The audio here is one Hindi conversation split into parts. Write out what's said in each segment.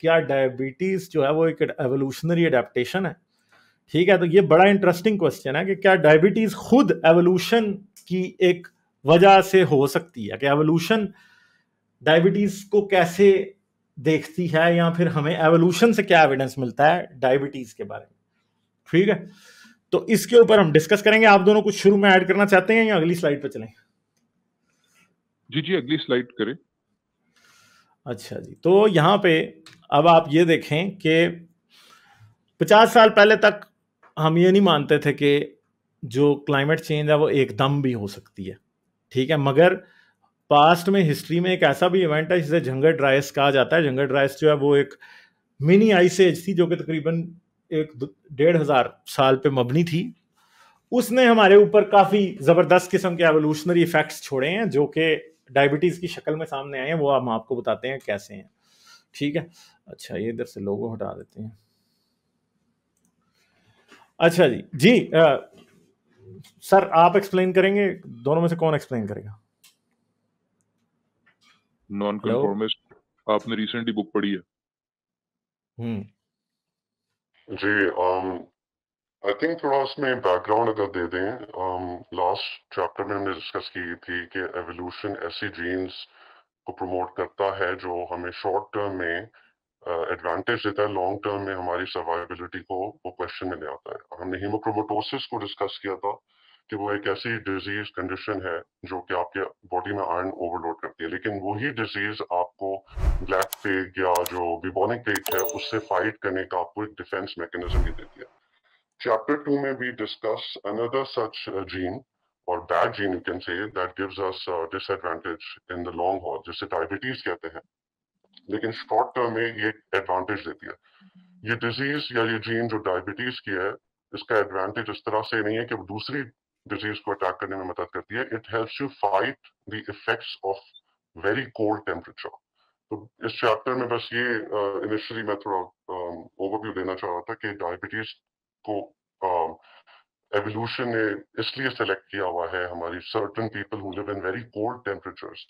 क्या डायबिटीज जो है वो एक एवोल्यूशनरी अडेप्टेशन है? ठीक है, तो ये बड़ा इंटरेस्टिंग क्वेश्चन है कि क्या डायबिटीज खुद एवोल्यूशन की एक वजह से हो सकती है, कि एवोल्यूशन डायबिटीज को कैसे देखती है, या फिर हमें एवोल्यूशन से क्या एविडेंस मिलता है डायबिटीज के बारे में। ठीक है, तो इसके ऊपर हम डिस्कस करेंगे। आप दोनों कुछ शुरू में ऐड करना चाहते हैं या अगली स्लाइड पे चलें? जी, अगली स्लाइड करें। अच्छा जी, तो यहाँ पे अब आप ये देखें कि 50 साल पहले तक हम ये नहीं मानते थे कि जो क्लाइमेट चेंज है वो एकदम भी हो सकती है। ठीक है, मगर पास्ट में हिस्ट्री में एक ऐसा भी इवेंट है जिसे जंगर ड्राइस कहा जाता है। जंगर ड्राइस जो है वो एक मिनी आइस एज थी जो कि तकरीबन 1,500 साल पे मबनी थी। उसने हमारे ऊपर काफ़ी ज़बरदस्त किस्म के एवोल्यूशनरी इफेक्ट्स छोड़े हैं जो कि डायबिटीज़ की शक्ल में सामने आए हैं। वो हम आपको बताते हैं कैसे हैं। ठीक है, अच्छा ये इधर से लोगो हटा देते हैं। अच्छा जी, सर आप एक्सप्लेन करेंगे? दोनों में से कौन एक्सप्लेन करेगा? नॉन कन्फॉर्मिस्ट, आपने रिसेंटली बुक पढ़ी है? जी, आई थिंक थोड़ा उसमें बैकग्राउंड अगर दे दें। लास्ट चैप्टर में हमने डिस्कस की थी कि एवोल्यूशन ऐसी जीन्स को प्रमोट करता है जो हमें शॉर्ट टर्म में एडवांटेज देता है, लॉन्ग टर्म में हमारी सर्वाइबिलिटी को वो क्वेश्चन में ले आता है। हमने हीमोक्रोमेटोसिस को डिस्कस किया था कि वो एक ऐसी डिजीज कंडीशन है जो कि आपके बॉडी में आयरन ओवरलोड करती है, लेकिन वही डिजीज आपको ब्लैक प्लेग या जो बिबोनिक प्लेग है उससे फाइट करने का आपको एक डिफेंस मैकेनिज्म भी देती है। चैप्टर 2 में भी डिस्कस अनदर सच जीन और bad gene you can say that gives us disadvantage in the long haul, जिसे डायबिटीज कहते हैं, लेकिन शॉर्ट टर्म में ये एडवांटेज देती है। ये डिजीज या ये जीन जो डायबिटीज की है, इसका एडवांटेज इस तरह से नहीं है कि वो दूसरी डिजीज को अटैक करने में मदद करती है। It helps you fight the effects of very cold temperature. तो इस चैप्टर में बस ये इनिशियली मैं थोड़ा ओवरव्यू देना चाह रहा था कि डायबिटीज को एवोल्यूशन ने इसलिए सेलेक्ट किया हुआ है हमारी certain people who live in very cold temperatures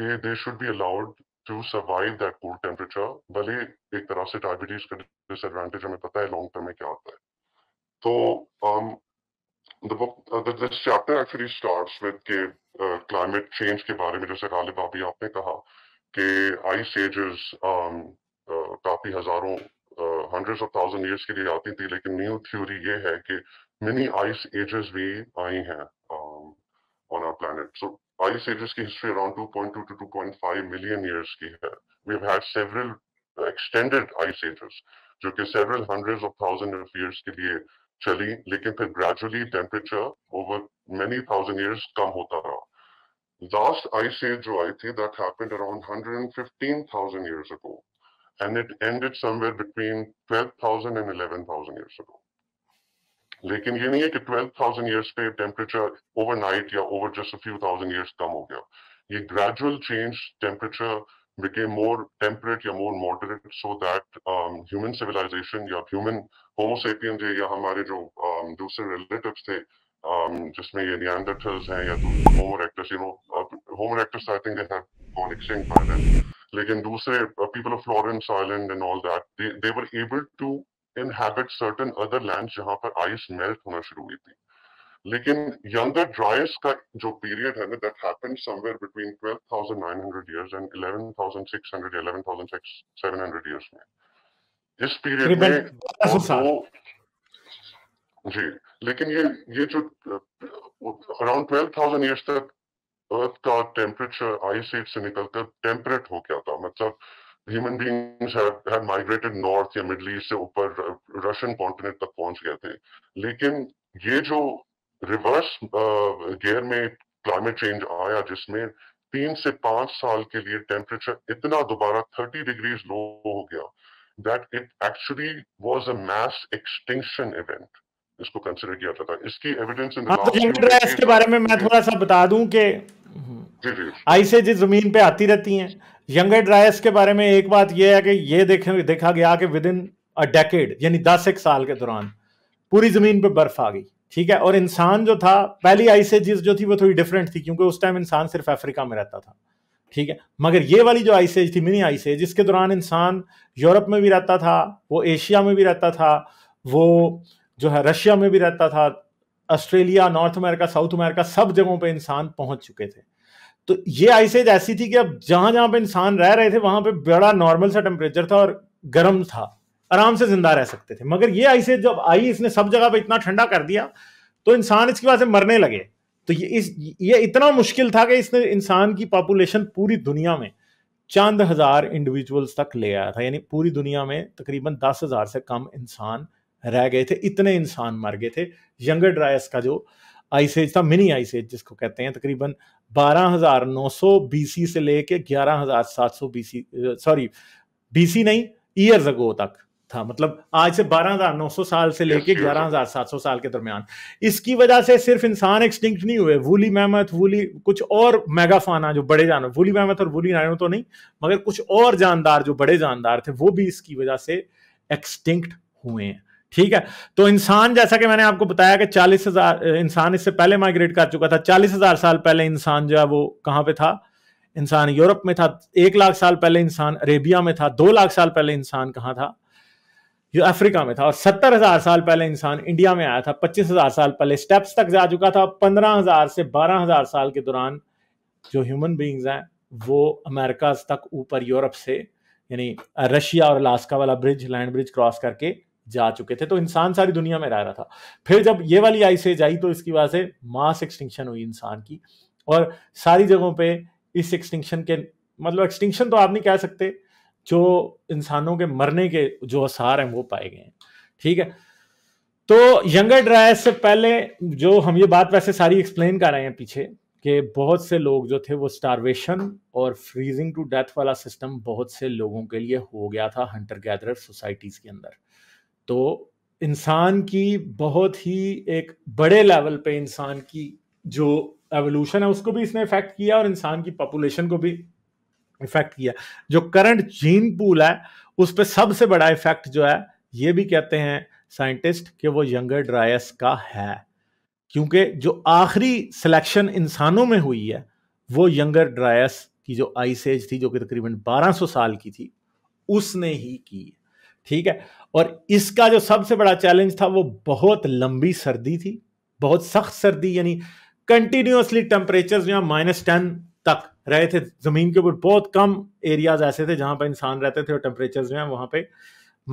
कि they should be allowed to survive that cold temperature, भले एक तरह से डायबिटीज का डिसएडवांटेज हमें पता है लॉन्ग टर्म में क्या होता है। तो this chapter actually starts with के क्लाइमेट चेंज के बारे में, जैसे गालिब अभी आपने कहा कि आइस एजेस काफी हजारों हंड्रेड्स ऑफ थाउजेंड ईयर्स के लिए आती थी, लेकिन न्यू थ्योरी ये है कि मिनी आइस एजेस भी आई हैं on our planet. So Ice ages की history around 2.2 to 2.5 million years की है। We've had several extended ice ages, जो कि several hundreds of thousands of years के लिए चली, लेकिन फिर gradually temperature over many thousand years कम होता रहा। Last ice age जो आई थी, that happened around 115,000 years ago, and it ended somewhere between 12,000 and 11,000 years ago. लेकिन ये नहीं है कि 12,000 ईयर्स पे टेम्परेचर ओवरनाइट या over just a few thousand years कम हो गया। ये gradual change, temperature became more temperate या more moderate, so that human civilization या ह्यूमन होमो सेपियंस या हमारे जो दूसरे रिलेटिव्स थे, जिसमें ये नियांडरथल्स हैं या homo erectus, you know homo erectus I think they have gone extinct by then, लेकिन दूसरे people of Florence island and all that they were able to inhabit certain other land जहां पर आइस मेल्ट होना शुरू हुई थी। लेकिन यंगर ड्राइस का जो पीरियड है ना, that happened somewhere between 12,900 years and 11,600 या 11,700 ईयर्स में। इस पीरियड में जी, लेकिन ये जो अराउंड 12,000 ईयर्स तक अर्थ का टेम्परेचर आइस एज से निकलकर टेम्परेट हो गया था। मतलब human beings have migrated north या मिडल ईस्ट से ऊपर रशियन कॉन्टिनेंट तक पहुंच गए थे, लेकिन ये जो रिवर्स गियर में क्लाइमेट चेंज आया, जिसमें 3 से 5 साल के लिए टेम्परेचर इतना दोबारा 30 डिग्रीज लो हो गया, that it actually was a mass extinction event, इसको कंसिडर किया जाता था। इसकी एविडेंस इसके बारे में मैं थोड़ा सा बता दूं कि आइस एज जमीन पे आती रहती हैं। यंगर ड्रायस के बारे में एक बात यह है कि ये देखा गया कि विद इन अ डेकेड, यानी 10 साल के दौरान पूरी जमीन पे बर्फ आ गई। ठीक है, और इंसान जो था, पहली आइस एज जो थी वो थोड़ी डिफरेंट थी क्योंकि उस टाइम इंसान सिर्फ अफ्रीका में रहता था। ठीक है। मगर ये वाली जो आइस एज थी, मिनी आइस एज, जिसके दौरान इंसान यूरोप में भी रहता था, वो एशिया में भी रहता था, वो जो है रशिया में भी रहता था, Australia, North America, South America, सब जगहों पे इंसान पहुंच चुके थे। तो ये आइस एज ऐसी थी कि अब जहां जहां पे इंसान रह रहे थे वहां पे बड़ा नॉर्मल सा टेम्परेचर था और गर्म था, आराम से जिंदा रह सकते थे। मगर ये आइस एज जब आई, इसने सब जगह पे इतना ठंडा कर दिया तो इंसान इसकी वजह से मरने लगे। तो ये इतना मुश्किल था कि इसने इंसान की पॉपुलेशन पूरी दुनिया में चंद हजार इंडिविजुअल्स तक ले आया था, यानी पूरी दुनिया में तकरीबन 10,000 से कम इंसान रह गए थे, इतने इंसान मर गए थे। यंगर ड्रायस का जो आइस एज था, मिनी आइस एज जिसको कहते हैं, तकरीबन 12,900 बीसी से लेके 11,700 ईयर्स अगो तक था। मतलब आज से 12,900 साल से लेके 11,700 साल के दरमियान। इसकी वजह से सिर्फ इंसान एक्सटिंक्ट नहीं हुए, वूली मैमथ, वूली कुछ और मेगाफाना जो बड़े जानवर, वूली मैमथ और वूली राइनो तो नहीं, मगर कुछ और जानदार जो बड़े जानदार थे वो भी इसकी वजह से एक्सटिंक्ट हुए हैं। ठीक है। तो इंसान, जैसा कि मैंने आपको बताया कि 40,000 इंसान इससे पहले माइग्रेट कर चुका था। 40,000 साल पहले इंसान जो है वो कहाँ पे था? इंसान यूरोप में था। 1 लाख साल पहले इंसान अरेबिया में था। 2 लाख साल पहले इंसान कहाँ था? जो अफ्रीका में था। और 70,000 साल पहले इंसान इंडिया में आया था। 25,000 साल पहले स्टेप्स तक जा चुका था। 15,000 से 12,000 साल के दौरान जो ह्यूमन बींग्स हैं वो अमेरिकाज तक ऊपर यूरोप से, यानी रशिया और अलास्का वाला ब्रिज, लैंड ब्रिज क्रॉस करके जा चुके थे। तो इंसान सारी दुनिया में रह रहा था। फिर जब ये वाली आइस एज आई तो इसकी वजह से मास एक्सटिंक्शन हुई इंसान की, और सारी जगहों पे इस एक्सटिंक्शन के, मतलब एक्सटिंक्शन तो आप नहीं कह सकते, जो इंसानों के मरने के जो आसार हैं वो पाए गए हैं। ठीक है। तो यंगर ड्रायस से पहले जो हम ये बात वैसे सारी एक्सप्लेन कर रहे हैं पीछे, कि बहुत से लोग जो थे वो स्टारवेशन और फ्रीजिंग टू डेथ वाला सिस्टम बहुत से लोगों के लिए हो गया था हंटर गैदरर सोसाइटीज़ के अंदर। तो इंसान की बहुत ही एक बड़े लेवल पे इंसान की जो एवोल्यूशन है उसको भी इसने इफेक्ट किया और इंसान की पॉपुलेशन को भी इफेक्ट किया। जो करंट जीन पूल है उस पर सबसे बड़ा इफेक्ट जो है, ये भी कहते हैं साइंटिस्ट कि वो यंगर ड्रायस का है, क्योंकि जो आखिरी सिलेक्शन इंसानों में हुई है वो यंगर ड्रायस की जो आइस एज थी, जो कि तकरीबन 1200 साल की थी, उसने ही की। ठीक है। और इसका जो सबसे बड़ा चैलेंज था वो बहुत लंबी सर्दी थी, बहुत सख्त सर्दी, यानी कंटिन्यूसली टेम्परेचर जो है -10 तक रहे थे। ज़मीन के ऊपर बहुत कम एरियाज ऐसे थे जहाँ पर इंसान रहते थे और टेम्परेचर जो है वहाँ पे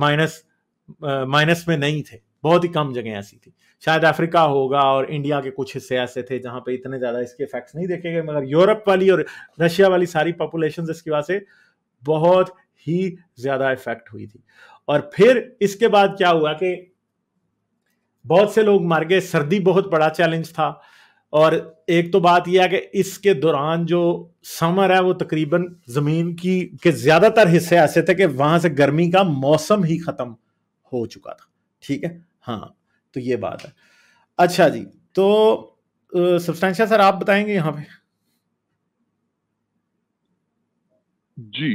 माइनस में नहीं थे, बहुत ही कम जगह ऐसी थी। शायद अफ्रीका होगा और इंडिया के कुछ हिस्से ऐसे थे जहाँ पे इतने ज़्यादा इसके इफेक्ट्स नहीं देखे गए, मगर यूरोप वाली और रशिया वाली सारी पॉपुलेशन इसकी वजह से बहुत ही ज़्यादा इफेक्ट हुई थी। और फिर इसके बाद क्या हुआ कि बहुत से लोग मर गए, सर्दी बहुत बड़ा चैलेंज था। और एक तो बात यह है कि इसके दौरान जो समर है वो तकरीबन ज़मीन के ज़्यादातर हिस्से ऐसे थे कि वहाँ से गर्मी का मौसम ही ख़त्म हो चुका था। ठीक है। हाँ, तो ये बात है। अच्छा जी, तो सब्सटेंशिया सर आप बताएंगे यहाँ पे? जी,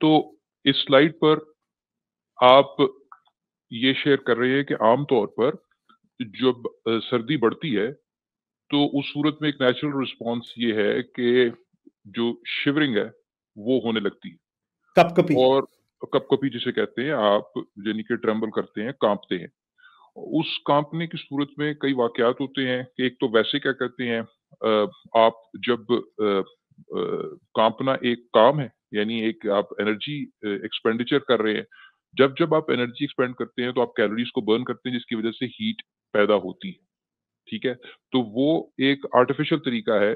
तो इस स्लाइड पर आप ये शेयर कर रहे हैं कि आमतौर पर जब सर्दी बढ़ती है तो उस सूरत में एक नेचुरल रिस्पांस ये है कि जो शिवरिंग है वो होने लगती है, कपकपी, और कपकपी जिसे कहते हैं आप, यानी कि ट्रेम्बल करते हैं, कांपते हैं। उस कांपने की सूरत में कई वाकयात होते हैं कि एक तो वैसे क्या कहते हैं, आप जब कांपना एक काम है, यानी एक आप एनर्जी एक्सपेंडिचर कर रहे हैं, जब आप एनर्जी एक्सपेंड करते हैं तो आप कैलोरीज को बर्न करते हैं जिसकी वजह से हीट पैदा होती है। ठीक है। तो वो एक आर्टिफिशियल तरीका है।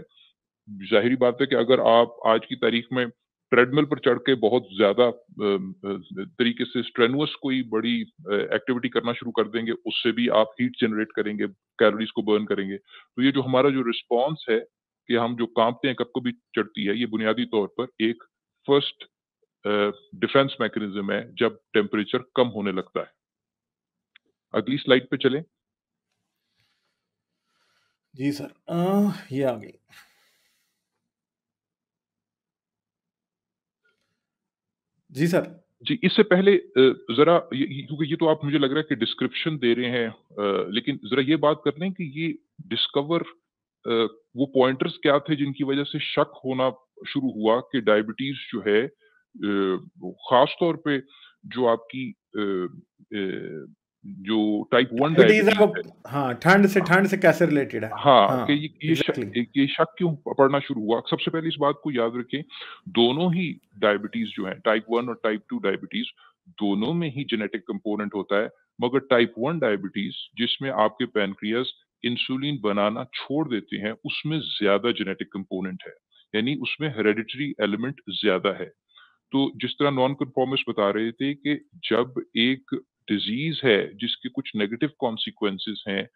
जाहिर बात है कि अगर आप आज की तारीख में ट्रेडमिल पर चढ़ के बहुत ज्यादा तरीके से स्ट्रेनुअस कोई बड़ी एक्टिविटी करना शुरू कर देंगे, उससे भी आप हीट जनरेट करेंगे, कैलोरीज को बर्न करेंगे। तो ये जो हमारा जो रिस्पॉन्स है कि हम जो कांपते हैं, कब को भी चढ़ती है, ये बुनियादी तौर पर एक फर्स्ट डिफेंस मैकेनिज्म है जब टेम्परेचर कम होने लगता है। अगली स्लाइड पे चलें। जी सर, ये आ गई। जी सर। जी, इससे पहले जरा, क्योंकि ये तो आप, मुझे लग रहा है कि डिस्क्रिप्शन दे रहे हैं, लेकिन जरा ये बात कर लें कि ये डिस्कवर वो पॉइंटर्स क्या थे जिनकी वजह से शक होना शुरू हुआ कि डायबिटीज जो है खास तौर पे जो आपकी जो टाइप 1 डायबिटीज, हाँ, ठंड से कैसे रिलेटेड है, हाँ, कि ये शक क्यों पड़ना शुरू हुआ। सबसे पहले इस बात को याद रखें, दोनों ही डायबिटीज जो है टाइप 1 और टाइप 2 डायबिटीज, दोनों में ही जेनेटिक कंपोनेंट होता है, मगर टाइप 1 डायबिटीज जिसमें आपके पैनक्रियाज इंसुलिन बनाना छोड़ देते हैं उसमें ज्यादा जेनेटिक कंपोनेंट है, यानी उसमें हेरेडिटरी एलिमेंट ज्यादा है। तो जिस तरह नॉन कन्फॉर्मिस्ट बता रहे थे कि जब एक डिजीज है जिसके कुछ नेगेटिव कॉन्सिक्वेंसेस हैं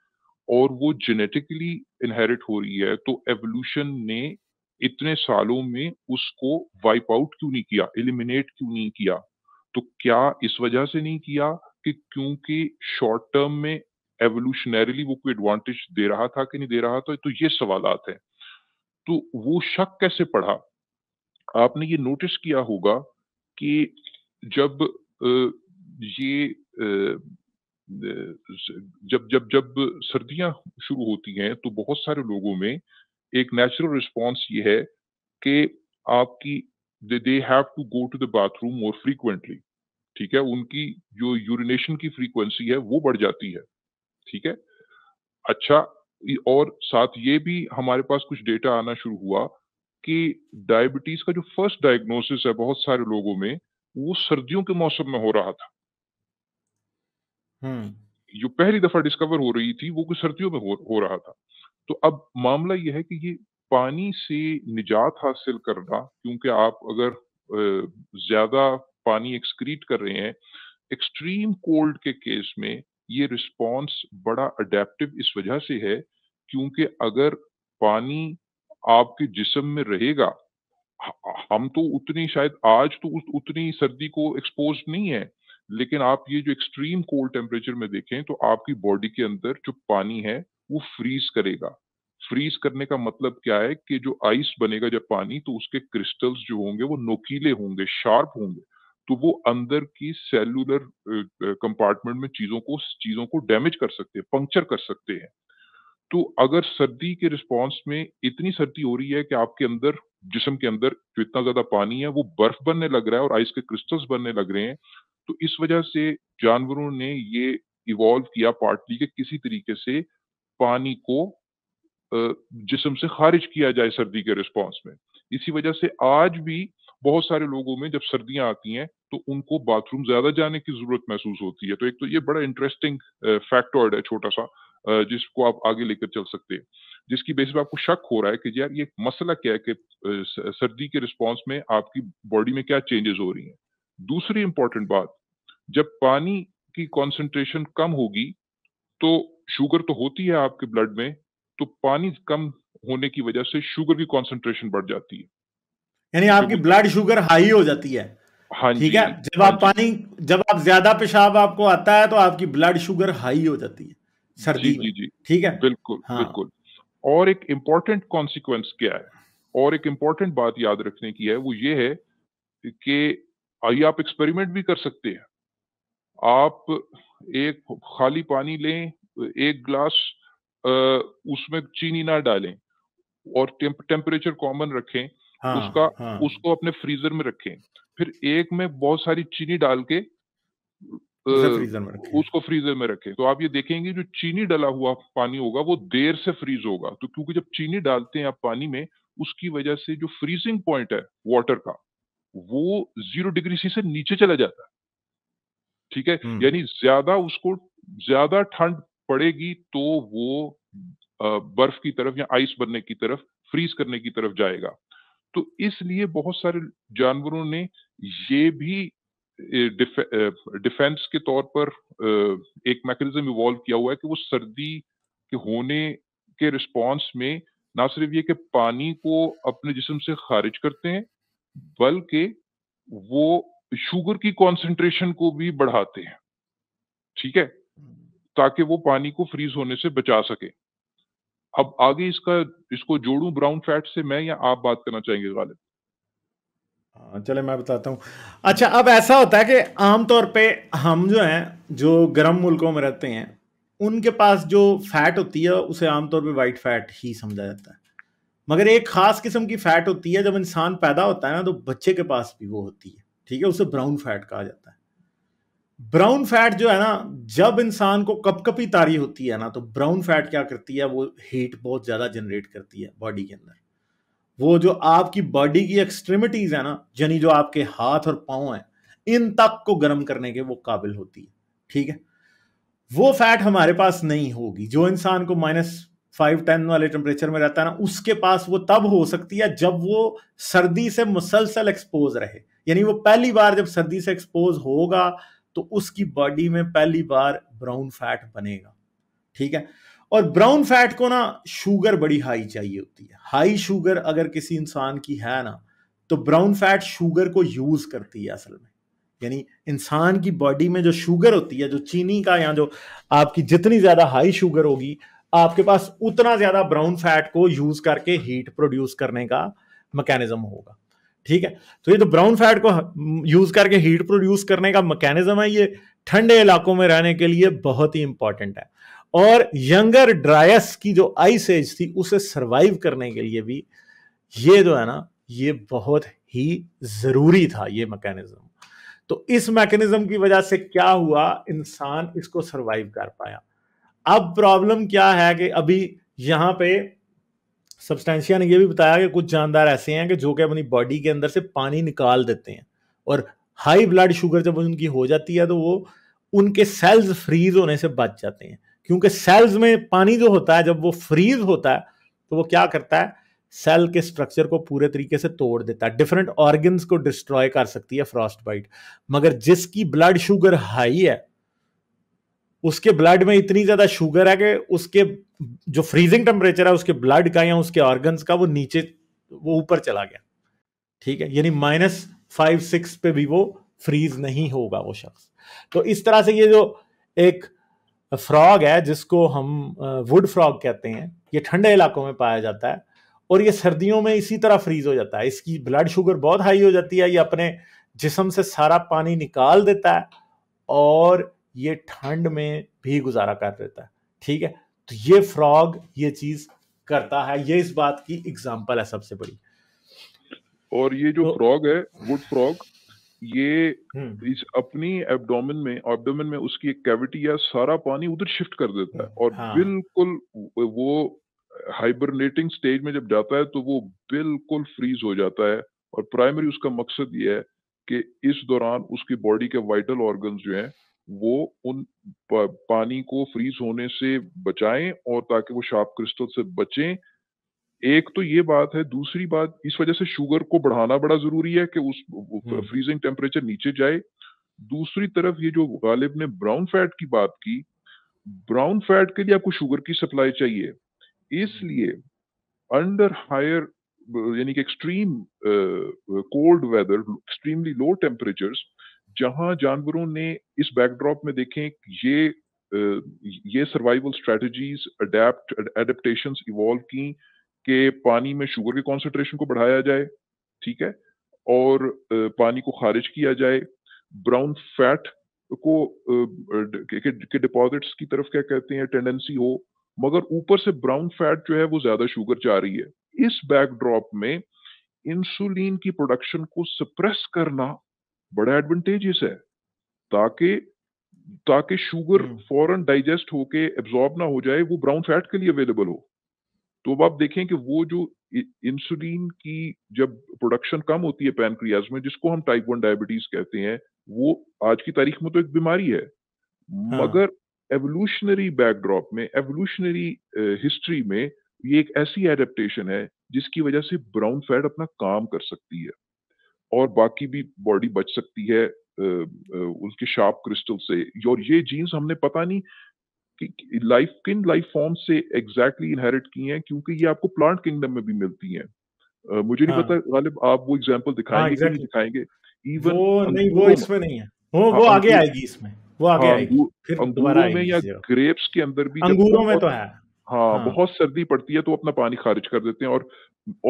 और वो जेनेटिकली इनहेरिट हो रही है, तो एवोल्यूशन ने इतने सालों में उसको वाइप आउट क्यों नहीं किया, एलिमिनेट क्यों नहीं किया। तो क्या इस वजह से नहीं किया कि क्योंकि शॉर्ट टर्म में एवोल्यूशनरीली वो कोई एडवांटेज दे रहा था कि नहीं दे रहा था। तो ये सवालात हैं। तो वो शक कैसे पड़ा, आपने ये नोटिस किया होगा कि जब जब सर्दियां शुरू होती हैं तो बहुत सारे लोगों में एक नेचुरल रिस्पॉन्स ये है कि आपकी they have to go to the bathroom more frequently, ठीक है, उनकी जो यूरिनेशन की फ्रीक्वेंसी है वो बढ़ जाती है, ठीक है। अच्छा, और साथ ये भी हमारे पास कुछ डेटा आना शुरू हुआ कि डायबिटीज का जो फर्स्ट डायग्नोसिस है बहुत सारे लोगों में वो सर्दियों के मौसम में हो रहा था। जो पहली दफा डिस्कवर हो रही थी वो कुछ सर्दियों में हो रहा था। तो अब मामला यह है कि ये पानी से निजात हासिल करना, क्योंकि आप अगर ज्यादा पानी एक्सक्रीट कर रहे हैं, एक्सट्रीम कोल्ड के केस में ये रिस्पॉन्स बड़ा अडेप्टिव इस वजह से है क्योंकि अगर पानी आपके जिस्म में रहेगा, हम तो उतनी शायद आज तो उतनी सर्दी को एक्सपोज नहीं है, लेकिन आप ये जो एक्सट्रीम कोल्ड टेम्परेचर में देखें तो आपकी बॉडी के अंदर जो पानी है वो फ्रीज करेगा। फ्रीज करने का मतलब क्या है कि जो आइस बनेगा जब पानी, तो उसके क्रिस्टल्स जो होंगे वो नोकीले होंगे, शार्प होंगे, तो वो अंदर की सेलुलर कंपार्टमेंट में चीजों को डैमेज कर सकते हैं, पंक्चर कर सकते हैं। तो अगर सर्दी के रिस्पॉन्स में इतनी सर्दी हो रही है कि आपके अंदर जिस्म के अंदर जो इतना ज्यादा पानी है वो बर्फ बनने लग रहा है और आइस के क्रिस्टल्स बनने लग रहे हैं, तो इस वजह से जानवरों ने ये इवॉल्व किया पार्टली कि किसी तरीके से पानी को जिस्म से खारिज किया जाए सर्दी के रिस्पॉन्स में। इसी वजह से आज भी बहुत सारे लोगों में जब सर्दियां आती हैं तो उनको बाथरूम ज्यादा जाने की जरूरत महसूस होती है। तो एक तो ये बड़ा इंटरेस्टिंग फैक्टॉइड है छोटा सा, जिसको आप आगे लेकर चल सकते हैं, जिसकी बेस पर आपको शक हो रहा है कि यार ये मसला क्या है कि सर्दी के रिस्पॉन्स में आपकी बॉडी में क्या चेंजेस हो रही हैं। दूसरी इंपॉर्टेंट बात, जब पानी की कॉन्सेंट्रेशन कम होगी तो शुगर तो होती है आपके ब्लड में, तो पानी कम होने की वजह से शुगर की कॉन्सेंट्रेशन बढ़ जाती है, यानी आपकी ब्लड शुगर हाई हो जाती है, ठीक है। जब आप पानी, जब आप ज्यादा पेशाब आपको आता है तो आपकी ब्लड शुगर हाई हो जाती है सर्दी में, ठीक है, बिल्कुल बिल्कुल। और एक इम्पोर्टेंट कॉन्सिक्वेंस क्या है, और एक इम्पोर्टेंट बात याद रखने की है, वो ये है कि आइए आप एक्सपेरिमेंट भी कर सकते हैं। आप एक खाली पानी लें, एक ग्लास, उसमें चीनी ना डालें और टेम्परेचर कॉमन रखें, हाँ, उसको अपने फ्रीजर में रखें, फिर एक में बहुत सारी चीनी डाल के उसको फ्रीजर में रखें। तो आप ये देखेंगे जो चीनी डला हुआ पानी होगा वो देर से फ्रीज होगा। तो क्योंकि जब चीनी डालते हैं आप पानी में, उसकी वजह से जो फ्रीजिंग पॉइंट है वाटर का वो 0°C से नीचे चला जाता है, ठीक है, यानी उसको ज्यादा ठंड पड़ेगी तो वो बर्फ की तरफ या आइस बनने की तरफ, फ्रीज करने की तरफ जाएगा। तो इसलिए बहुत सारे जानवरों ने ये भी डिफेंस के तौर पर एक मैकेनिज्म इवॉल्व किया हुआ है कि वो सर्दी के होने के रिस्पॉन्स में ना सिर्फ ये कि पानी को अपने जिस्म से खारिज करते हैं, बल्कि वो शुगर की कॉन्सेंट्रेशन को भी बढ़ाते हैं, ठीक है, ताकि वो पानी को फ्रीज होने से बचा सके। अब आगे इसको जोड़ूं ब्राउन फैट से मैं, या आप बात करना चाहेंगे गालिब? चले मैं बताता हूँ। अच्छा, अब ऐसा होता है कि आमतौर पे हम जो हैं, जो गर्म मुल्कों में रहते हैं, उनके पास जो फैट होती है उसे आमतौर पे वाइट फैट ही समझा जाता है, मगर एक खास किस्म की फैट होती है, जब इंसान पैदा होता है ना तो बच्चे के पास भी वो होती है, ठीक है, उसे ब्राउन फैट कहा जाता है। ब्राउन फैट जो है ना, जब इंसान को कपकपी तारी होती है ना, तो ब्राउन फैट क्या करती है, वो हीट बहुत ज़्यादा जनरेट करती है बॉडी के अंदर। वो जो आपकी बॉडी की एक्सट्रीमिटीज़ है ना, यानी जो आपके हाथ और पाँव हैं, इन तक को गर्म करने के वो काबिल होती है, ठीक है। वो फैट हमारे पास नहीं होगी। जो इंसान को -5-10 वाले टेम्परेचर में रहता है ना, उसके पास वो तब हो सकती है जब वो सर्दी से मुसलसल एक्सपोज रहे, यानी वो पहली बार जब सर्दी से एक्सपोज होगा तो उसकी बॉडी में पहली बार ब्राउन फैट बनेगा, ठीक है। और ब्राउन फैट को ना शुगर बड़ी हाई चाहिए होती है। हाई शुगर अगर किसी इंसान की है ना, तो ब्राउन फैट शुगर को यूज करती है असल में। यानी इंसान की बॉडी में जो शुगर होती है, जो चीनी का या जो आपकी जितनी ज्यादा हाई शुगर होगी, आपके पास उतना ज्यादा ब्राउन फैट को यूज करके हीट प्रोड्यूस करने का मैकेनिज्म होगा, ठीक है। तो ये जो ब्राउन फैट को यूज करके हीट प्रोड्यूस करने का मैकेनिज्म है, ये ठंडे इलाकों में रहने के लिए बहुत ही इंपॉर्टेंट है। और यंगर ड्रायस की जो आइस एज थी, उसे सरवाइव करने के लिए भी ये जो है ना, ये बहुत ही जरूरी था ये मैकेनिज्म। तो इस मैकेनिज्म की वजह से क्या हुआ, इंसान इसको सरवाइव कर पाया। अब प्रॉब्लम क्या है कि अभी यहाँ पे सब्सटेंशिया ने यह भी बताया कि कुछ जानदार ऐसे हैं कि जो कि अपनी बॉडी के अंदर से पानी निकाल देते हैं, और हाई ब्लड शुगर जब उनकी हो जाती है तो वो उनके सेल्स फ्रीज होने से बच जाते हैं, क्योंकि सेल्स में पानी जो होता है जब वो फ्रीज होता है तो वो क्या करता है, सेल के स्ट्रक्चर को पूरे तरीके से तोड़ देता है। डिफरेंट ऑर्गन्स को डिस्ट्रॉय कर सकती है फ्रॉस्ट बाइट। मगर जिसकी ब्लड शुगर हाई है, उसके ब्लड में इतनी ज्यादा शुगर है कि उसके जो फ्रीजिंग टेम्परेचर है उसके ब्लड का या उसके ऑर्गन्स का, वो नीचे, वो ऊपर चला गया, ठीक है। यानी -5-6 पे भी वो फ्रीज नहीं होगा वो शख्स। तो इस तरह से ये जो एक फ्रॉग है जिसको हम वुड फ्रॉग कहते हैं, ये ठंडे इलाकों में पाया जाता है और ये सर्दियों में इसी तरह फ्रीज हो जाता है। इसकी ब्लड शुगर बहुत हाई हो जाती है, ये अपने जिस्म से सारा पानी निकाल देता है और ये ठंड में भी गुजारा कर देता है, ठीक है। तो ये फ्रॉग ये चीज करता है, ये इस बात की एग्जांपल है सबसे बड़ी। और ये जो फ्रॉग है वुड फ्रॉग, ये इस अपनी एब्डोमेन में उसकी एक कैविटी है, सारा पानी उधर शिफ्ट कर देता है और हाँ। बिल्कुल वो हाइबरनेटिंग स्टेज में जब जाता है तो वो बिल्कुल फ्रीज हो जाता है। और प्राइमरी उसका मकसद ये है कि इस दौरान उसकी बॉडी के वाइटल ऑर्गन्स जो हैं वो उन पानी को फ्रीज होने से बचाएं और ताकि वो शार्प क्रिस्टल से बचें। एक तो ये बात है। दूसरी बात, इस वजह से शुगर को बढ़ाना बड़ा जरूरी है कि उस फ्रीजिंग टेम्परेचर नीचे जाए। दूसरी तरफ ये जो गालिब ने ब्राउन फैट की बात की, ब्राउन फैट के लिए आपको शुगर की सप्लाई चाहिए, इसलिए अंडर हायर यानी कि extreme cold weather, extremely low temperatures, जहां जानवरों ने इस बैकड्रॉप में देखें ये सर्वाइवल स्ट्रेटजीज एडेप्टेशंस इवॉल्व की कि पानी में शुगर के कॉन्सेंट्रेशन को बढ़ाया जाए, ठीक है, और पानी को खारिज किया जाए। ब्राउन फैट को के डिपॉजिट्स की तरफ क्या कहते हैं टेंडेंसी हो, मगर ऊपर से ब्राउन फैट जो है वो ज्यादा शुगर चाह रही है। इस बैकड्रॉप में इंसुलिन की प्रोडक्शन को सप्रेस करना बड़ा एडवांटेजेस है, ताकि शुगर फौरन डाइजेस्ट होके एब्जॉर्ब ना हो जाए, वो ब्राउन फैट के लिए अवेलेबल हो। तो अब आप देखें कि वो जो इंसुलिन की जब प्रोडक्शन कम होती है पैनक्रियाज में, जिसको हम टाइप 1 डायबिटीज कहते हैं, वो आज की तारीख में तो एक बीमारी है, हाँ। मगर एवोल्यूशनरी बैकड्रॉप में, एवोल्यूशनरी हिस्ट्री में ये एक ऐसी एडेप्टेशन है जिसकी वजह से ब्राउन फैट अपना काम कर सकती है और बाकी भी बॉडी बच सकती है उसके शार्प क्रिस्टल से। और ये जीन्स हमने पता नहीं कि किन लाइफ फॉर्म से एग्जैक्टली इनहेरिट की हैं, क्योंकि ये आपको प्लांट किंगडम में भी मिलती हैं। मुझे हाँ। नहीं पता गालिब, आप वो एग्जांपल दिखाएंगे हाँ, दिखाएंगे इवन वो इसमें नहीं है, वो आगे आएगी, इसमें वो आगे आएगी, फिर दोबारा में या ग्रेप्स के अंदर भी, अंगूरों में तो है हाँ। बहुत सर्दी पड़ती है तो अपना पानी खारिज कर देते हैं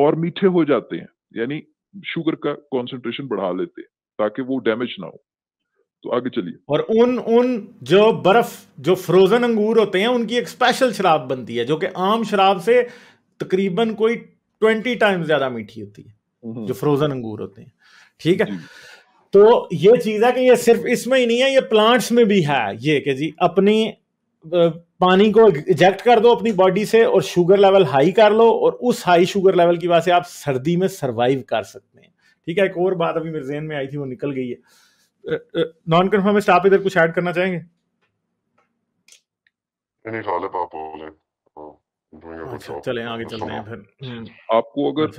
और मीठे हो जाते हैं, यानी शुगर का कंसंट्रेशन बढ़ा लेते हैं ताकि वो डैमेज ना हो। तो आगे चलिए। और उन जो बर्फ, जो फ्रोजन अंगूर होते हैं, उनकी एक स्पेशल शराब बनती है जो कि आम शराब से तकरीबन कोई 20 टाइम्स ज्यादा मीठी होती है जो फ्रोजन अंगूर होते हैं। ठीक है, तो ये चीज है कि ये सिर्फ इसमें ही नहीं है, ये प्लांट्स में भी है ये कि जी अपनी पानी को इजेक्ट कर दो अपनी बॉडी से और शुगर लेवल हाई कर लो और उस हाई शुगर लेवल की वजह से आप सर्दी में सर्वाइव कर सकते हैं। ठीक है, एक और बात अभी मेरे ज़हन में आई थी वो निकल गई है। नॉन कन्फर्मिस्ट आप इधर कुछ ऐड करना चाहेंगे? अच्छा, चलें आगे चलते हैं फिर। आपको अगर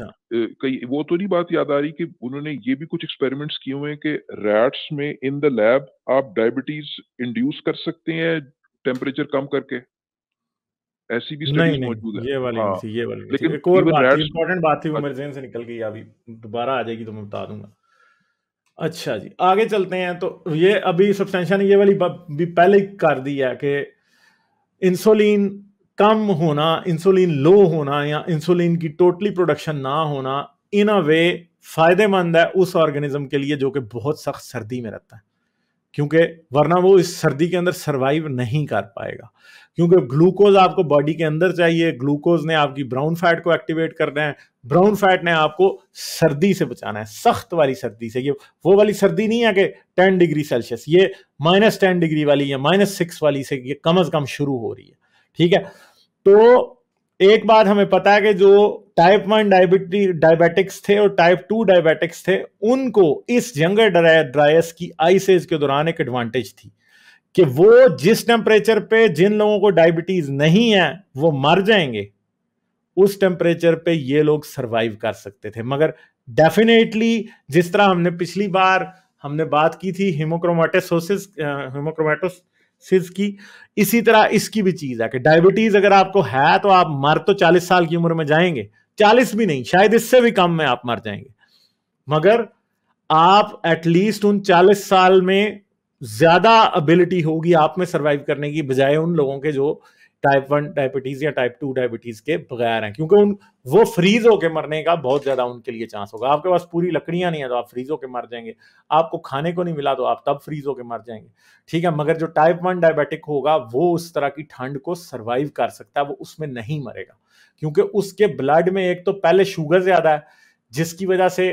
कई वो तो नहीं बात याद आ रही कि उन्होंने ये भी कुछ एक्सपेरिमेंट्स किए हुए हैं कि रैट्स में इन द लैब आप डायबिटीज इंड्यूस कर सकते हैं टेम्परेचर कम करके, ऐसी भी स्टडीज मौजूद है। ये वाली थी, ये वाली। लेकिन एक और बात इंपॉर्टेंट बात थी वो मेरे ज़हन से निकल गई, अभी दोबारा आ जाएगी तो मैं बता दूंगा। अच्छा जी, आगे चलते हैं। तो ये अभी सब्सटेंशिया ने ये वाली भी पहले कर दी है कि इंसुलिन कम होना, इंसुलिन लो होना या इंसुलिन की टोटली प्रोडक्शन ना होना इन अ वे फायदेमंद है उस ऑर्गेनिज्म के लिए जो कि बहुत सख्त सर्दी में रहता है, क्योंकि वरना वो इस सर्दी के अंदर सर्वाइव नहीं कर पाएगा। क्योंकि ग्लूकोज आपको बॉडी के अंदर चाहिए, ग्लूकोज ने आपकी ब्राउन फैट को एक्टिवेट करना है, ब्राउन फैट ने आपको सर्दी से बचाना है, सख्त वाली सर्दी से। ये वो वाली सर्दी नहीं है कि 10 डिग्री सेल्सियस, ये -10 डिग्री वाली या -6 वाली से ये कम अज कम शुरू हो रही है। ठीक है, तो एक बात हमें पता है कि जो टाइप 1 डायबिटिक्स थे और टाइप 2 डायबिटिक्स थे उनको इस यंगर ड्रायस की आइस एज के दौरान एक एडवांटेज थी कि वो जिस टेम्परेचर पे जिन लोगों को डायबिटीज नहीं है वो मर जाएंगे, उस टेम्परेचर पे ये लोग सरवाइव कर सकते थे। मगर डेफिनेटली जिस तरह हमने पिछली बार हमने बात की थी हेमोक्रोमेटोसिस की, इसी तरह इसकी भी चीज है कि डायबिटीज अगर आपको है तो आप मर तो 40 साल की उम्र में जाएंगे, 40 भी नहीं, शायद इससे भी कम में आप मर जाएंगे, मगर आप एटलीस्ट उन 40 साल में ज्यादा एबिलिटी होगी आप में सर्वाइव करने की बजाय उन लोगों के जो टाइप 1 डायबिटीज या टाइप 2 डायबिटीज के बगैर हैं, क्योंकि उन वो फ्रीज होके मरने का बहुत ज्यादा उनके लिए चांस होगा। आपके पास पूरी लकड़ियां नहीं है तो आप फ्रीज होके मर जाएंगे, आपको खाने को नहीं मिला तो आप तब फ्रीज होके मर जाएंगे। ठीक है, मगर जो टाइप 1 डायबिटिक होगा वो उस तरह की ठंड को सर्वाइव कर सकता है, वो उसमें नहीं मरेगा क्योंकि उसके ब्लड में एक तो पहले शुगर ज्यादा है जिसकी वजह से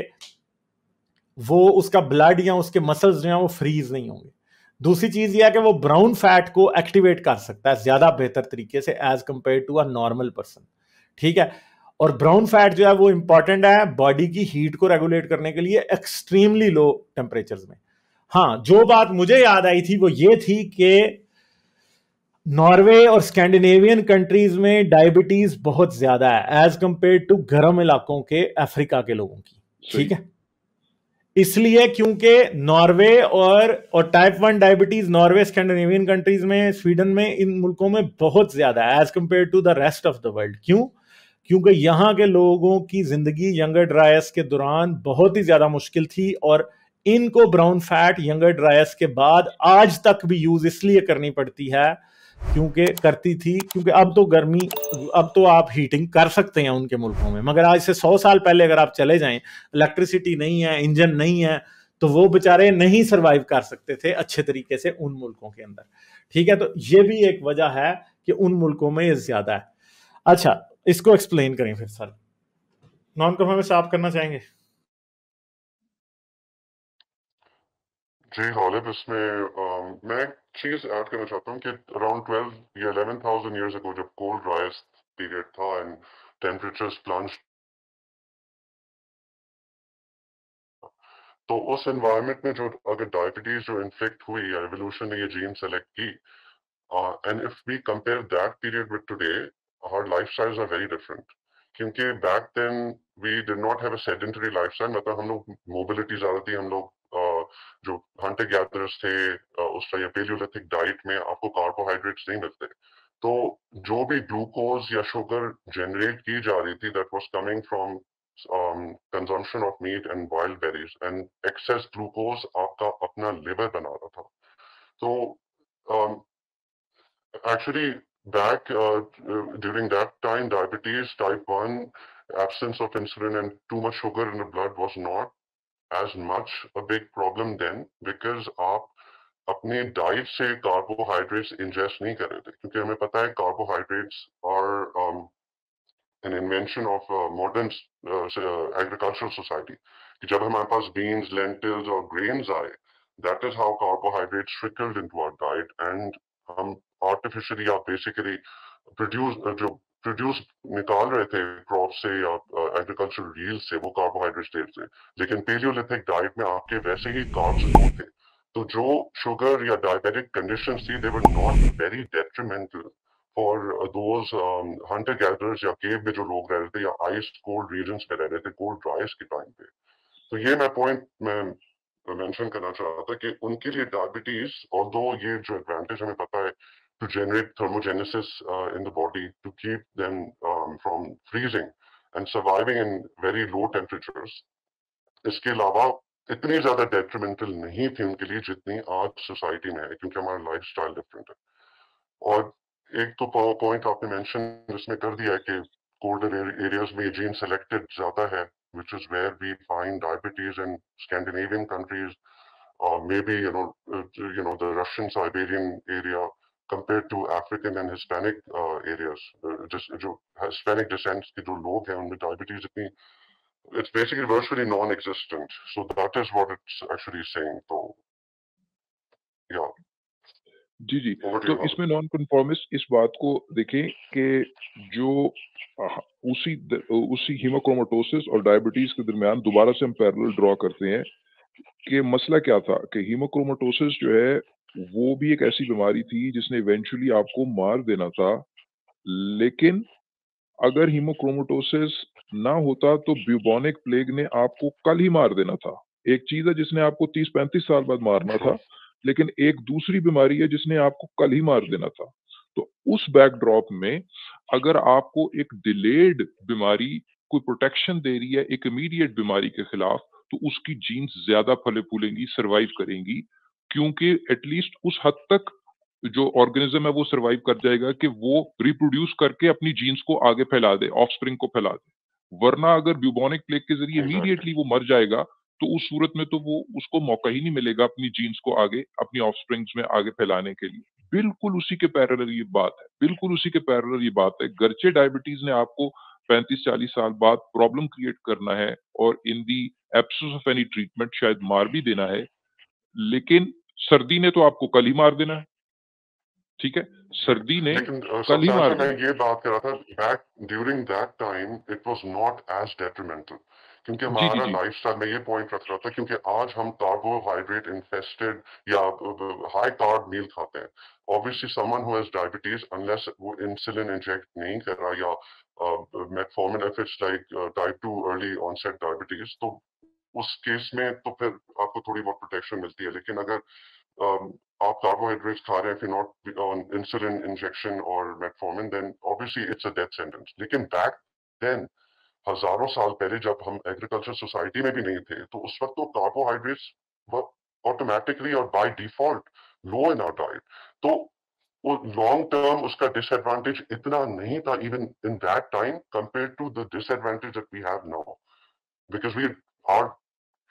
वो उसका ब्लड या उसके मसल्स जो है वो फ्रीज नहीं होंगे। दूसरी चीज यह है कि वो ब्राउन फैट को एक्टिवेट कर सकता है ज्यादा बेहतर तरीके से as compare to a normal person. ठीक है, और ब्राउन फैट जो है वो इंपॉर्टेंट है बॉडी की हीट को रेगुलेट करने के लिए एक्सट्रीमली लो टेम्परेचर्स में। हाँ, जो बात मुझे याद आई थी वो ये थी कि नॉर्वे और स्कैंडिनेवियन कंट्रीज में डायबिटीज बहुत ज्यादा है एज कंपेयर टू गर्म इलाकों के अफ्रीका के लोगों की। ठीक है, इसलिए क्योंकि नॉर्वे और type 1 diabetes Norway Scandinavian countries में, स्वीडन में, इन मुल्कों में बहुत ज्यादा है as compare to the rest of the world. क्यों? क्योंकि यहाँ के लोगों की जिंदगी यंगर ड्रायस के दौरान बहुत ही ज्यादा मुश्किल थी और इनको ब्राउन फैट यंगर ड्रायस के बाद आज तक भी यूज इसलिए करनी पड़ती है क्योंकि अब तो आप हीटिंग कर सकते हैं उनके मुल्कों में, मगर आज से 100 साल पहले अगर आप चले जाएं, इलेक्ट्रिसिटी नहीं है, इंजन नहीं है, तो वो बेचारे नहीं सरवाइव कर सकते थे अच्छे तरीके से उन मुल्कों के अंदर। ठीक है, तो ये भी एक वजह है कि उन मुल्कों में ये ज्यादा है। अच्छा, इसको एक्सप्लेन करें फिर सर, नॉन कन्फर्मिस्ट आप करना चाहेंगे? जी Ghalib, इसमें मैं चीज ऐड करना चाहता हूँ कि अराउंड 12 या 11,000 ईयर्स अगो जब कोल्ड ड्रायस पीरियड था एंड टेम्परेचर्स प्लंज्ड, तो उस एनवायरनमेंट में जो अगर डायबिटीज जो इन्फ्लिक्ट हुई या एवोल्यूशन ने ये जीन सेलेक्ट की, and if we compare that period with today our lifestyles are very different, क्योंकि back then we did not have a sedentary lifestyle, मतलब हम लोग मोबिलिटी ज्यादा थी, हम लोग जो हंटर गैदरर्स थे उस टाइम पेलियोलिथिक डाइट में आपको कार्बोहाइड्रेट्स नहीं मिलते, तो जो भी ग्लूकोज या शुगर जनरेट की जा रही थी that was coming from consumption of meat and boiled berries, and excess glucose आपका अपना लिवर बना रहा था। तो actually back during that time diabetes type 1, absence of insulin and too much sugar in the blood was not as much a big problem then, because आप अपने डाइट से कार्बोहाइड्रेट्स इंजेस्ट नहीं कर रहे थे, क्योंकि हमें पता है कार्बोहाइड्रेट्स और an invention of a modern agricultural society. कि जब हमारे पास beans, lentils और grains आए, that is how carbohydrates trickled into our diet and हम artificially या basically जो produce निकाल रहे थे क्रॉप से या एग्रीकल्चरल रील से वो कार्बोहाइड्रेट थे, लेकिन पेलियोलिथिक डाइट में आपके वैसे ही कार्ब्स नहीं थे, तो जो शुगर या डायबिटिक कंडीशंस थी they were not very detrimental for those hunter gatherers या केव में जो लोग रह रहे थे या आइस कोल्ड रीजन पे रह रहे थे कोल्ड ड्राइस के टाइम पे। तो ये मैं पॉइंट मेंशन करना चाह रहा था कि उनके लिए डायबिटीज और दो ये जो एडवांटेज हमें पता है to generate thermogenesis in the body to keep them from freezing and surviving in very low temperatures. इसके अलावा इतनी ज़्यादा detrimental नहीं थी उनके लिए जितनी आज society में है, क्योंकि हमारा lifestyle different है। और एक तो point आपने mention इसमें कर दिया है कि colder areas में gene selected ज़्यादा है, which is where we find diabetes in Scandinavian countries, maybe you know the Russian Siberian area. compared to African and Hispanic areas, just Hispanic descent ke jo log hain unme diabetes itni, it's basically virtually non-existent. So that is what it's actually saying. So yeah, जी तो इसमें नॉन कन्फॉर्मिस्ट इस बात को देखें कि जो उसी हीमोक्रोमाटोसिस और डायबिटीज के दरमियान दोबारा से हम पैरेलल ड्रॉ करते हैं कि मसला क्या था कि हीमोक्रोमाटोसिस जो है वो भी एक ऐसी बीमारी थी जिसने इवेंचुअली आपको मार देना था, लेकिन अगर हीमोक्रोमाटोसिस ना होता तो ब्यूबॉनिक प्लेग ने आपको कल ही मार देना था। एक चीज है जिसने आपको 30-35 साल बाद मारना था, लेकिन एक दूसरी बीमारी है जिसने आपको कल ही मार देना था। तो उस बैकड्रॉप में अगर आपको एक डिलेड बीमारी कोई प्रोटेक्शन दे रही है एक इमीडिएट बीमारी के खिलाफ, तो उसकी जीन्स ज्यादा फले फूलेंगी, सर्वाइव करेंगी, क्योंकि एटलीस्ट उस हद तक जो ऑर्गेनिज्म है वो सरवाइव कर जाएगा कि वो रिप्रोड्यूस करके अपनी जीन्स को आगे फैला दे, ऑफस्प्रिंग को फैला दे। वरना अगर ब्यूबॉनिक प्लेग के जरिए इमीडिएटली वो मर जाएगा तो उस सूरत में तो वो उसको मौका ही नहीं मिलेगा अपनी जीन्स को आगे अपनी ऑफस्प्रिंग्स में आगे फैलाने के लिए। बिल्कुल उसी के पैरेलल ये बात है, बिल्कुल उसी के पैरेलल ये बात है। गर्चे डायबिटीज ने आपको 35-40 साल बाद प्रॉब्लम क्रिएट करना है और in the absence of any treatment शायद मार भी देना है, लेकिन सर्दी ने तो आपको कल ही मार देना है। ठीक है, सर्दी ने कल ही मार देना। ये बात कर रहा था back during that time it was not as detrimental, क्योंकि हमारा लाइफस्टाइल में ये पॉइंट रख रहा था, क्योंकि आज हम कार्बोहाइड्रेट इन्फेस्टेड या हाई कार्ब मील खाते हैं। Obviously someone who has diabetes unless वो इंसुलिन इंजेक्ट नहीं कर रहा या metformin efforts like type 2 early onset diabetes, तो उस केस में तो फिर आपको थोड़ी बहुत प्रोटेक्शन मिलती है। लेकिन अगर आप कार्बोहाइड्रेट्स खा रहे हैं, फिर नॉट ऑन इंसुलिन इंजेक्शन और metformin, then obviously it's a death sentence. लेकिन बैक देन हजारों साल पहले जब हम एग्रीकल्चर सोसाइटी में भी नहीं थे, तो उस वक्त तो कार्बोहाइड्रेट्स ऑटोमेटिकली और by default low in our diet, तो लॉन्ग टर्म उसका डिसएडवांटेज इतना नहीं था even in that time compare to the disadvantage that we have now, because we our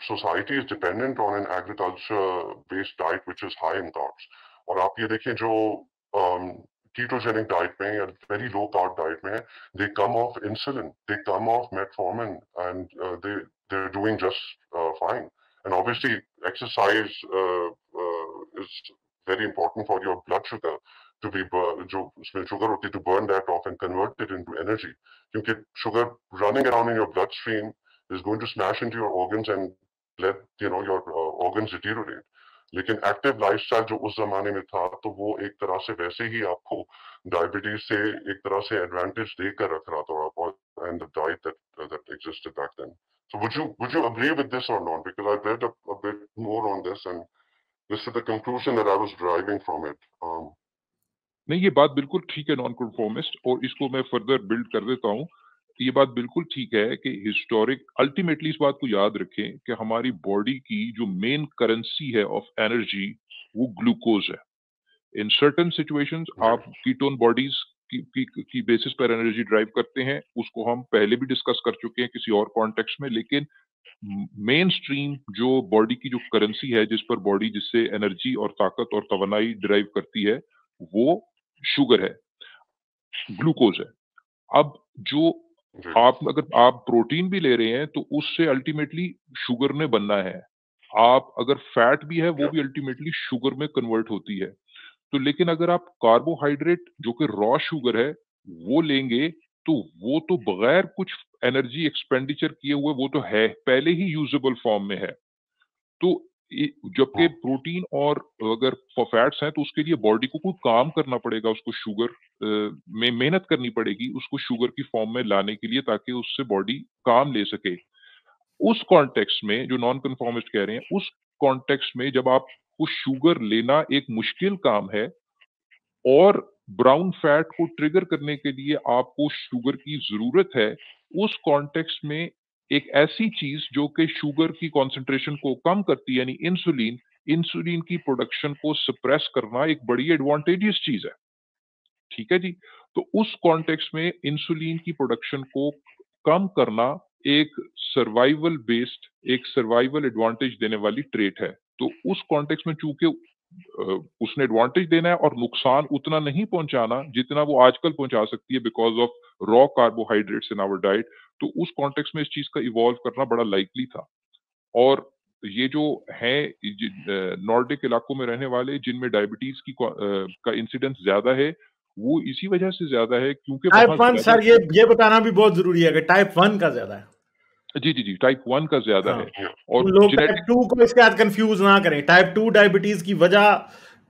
society is dependent on an agriculture-based diet which is high in carbs. और आप ये देखें जो ketogenic diet में या very low carb diet में, they come off insulin, they come off metformin, and they're doing just fine. And obviously exercise is very important for your blood sugar to be जो उसमें sugar होती है to burn that off and convert it into energy. क्योंकि sugar running around in your bloodstream is going to smash into your organs and let your organs deteriorate. लेकिन active lifestyle जो उस जमाने में था, तो वो एक तरह से वैसे ही आपको diabetes से एक तरह से advantage देकर रख रहा था आपको, and the diet that existed back then. So would you agree with this or not? Because I read a bit more on this, and this is the conclusion that I was deriving from it. नहीं, ये बात बिल्कुल ठीक है non-conformist, और इसको मैं further build कर देता हूँ। ये बात बिल्कुल ठीक है कि हिस्टोरिक अल्टीमेटली इस बात को याद रखें कि हमारी बॉडी की जो मेन करेंसी है ऑफ एनर्जी वो ग्लूकोज है। इन सर्टेन सिचुएशंस आप कीटोन बॉडीज की बेसिस पर एनर्जी ड्राइव करते हैं, उसको हम पहले भी डिस्कस कर चुके हैं किसी और कॉन्टेक्स्ट में, लेकिन मेन स्ट्रीम जो बॉडी की जो करेंसी है जिस पर बॉडी जिससे एनर्जी और ताकत और तवानाई ड्राइव करती है वो शुगर है, ग्लूकोज है। अब जो आप अगर आप प्रोटीन भी ले रहे हैं तो उससे अल्टीमेटली शुगर ने बनना है, आप अगर फैट भी है वो भी अल्टीमेटली शुगर में कन्वर्ट होती है। तो लेकिन अगर आप कार्बोहाइड्रेट जो कि रॉ शुगर है वो लेंगे तो वो तो बगैर कुछ एनर्जी एक्सपेंडिचर किए हुए वो तो है पहले ही यूजेबल फॉर्म में है। तो जबकि प्रोटीन और अगर फैट्स हैं तो उसके लिए बॉडी को कोई काम करना पड़ेगा, उसको शुगर में मेहनत करनी पड़ेगी उसको शुगर की फॉर्म में लाने के लिए ताकि उससे बॉडी काम ले सके। उस कॉन्टेक्स्ट में जो नॉन कन्फॉर्मिस्ट कह रहे हैं, उस कॉन्टेक्स्ट में जब आपको शुगर लेना एक मुश्किल काम है और ब्राउन फैट को ट्रिगर करने के लिए आपको शुगर की जरूरत है, उस कॉन्टेक्स्ट में एक ऐसी चीज जो कि शुगर की कॉन्सेंट्रेशन को कम करती है यानी इंसुलिन, इंसुलिन की प्रोडक्शन को सप्रेस करना एक बड़ी एडवांटेजियस चीज है, ठीक है जी। तो उस कॉन्टेक्स्ट में इंसुलिन की प्रोडक्शन को कम करना एक सर्वाइवल बेस्ड, एक सर्वाइवल एडवांटेज देने वाली ट्रेट है। तो उस कॉन्टेक्स्ट में चूंकि उसने एडवांटेज देना है और नुकसान उतना नहीं पहुंचाना जितना वो आजकल पहुंचा सकती है because of raw carbohydrates in our diet, तो उस कॉन्टेक्स्ट में इस चीज का इवॉल्व करना बड़ा लाइकली था। और ये जो है नॉर्डिक इलाकों में रहने वाले जिनमें डायबिटीज की का इंसिडेंस ज्यादा है वो इसी वजह से ज्यादा है क्योंकि टाइप 1 सर ये बताना भी बहुत जरूरी है कि टाइप 1 का ज्यादा है। जी जी जी टाइप 1 का ज्यादा है और लोग टाइप 2 को इसके साथ कंफ्यूज ना करें। टाइप 2 डायबिटीज की वजह